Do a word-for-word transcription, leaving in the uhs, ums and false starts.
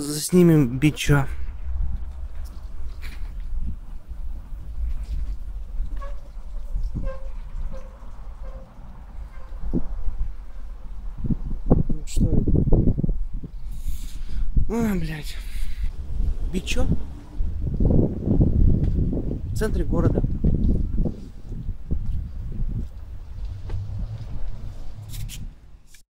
снимем бича. Ну что это? А, блядь. Бичо? В центре города.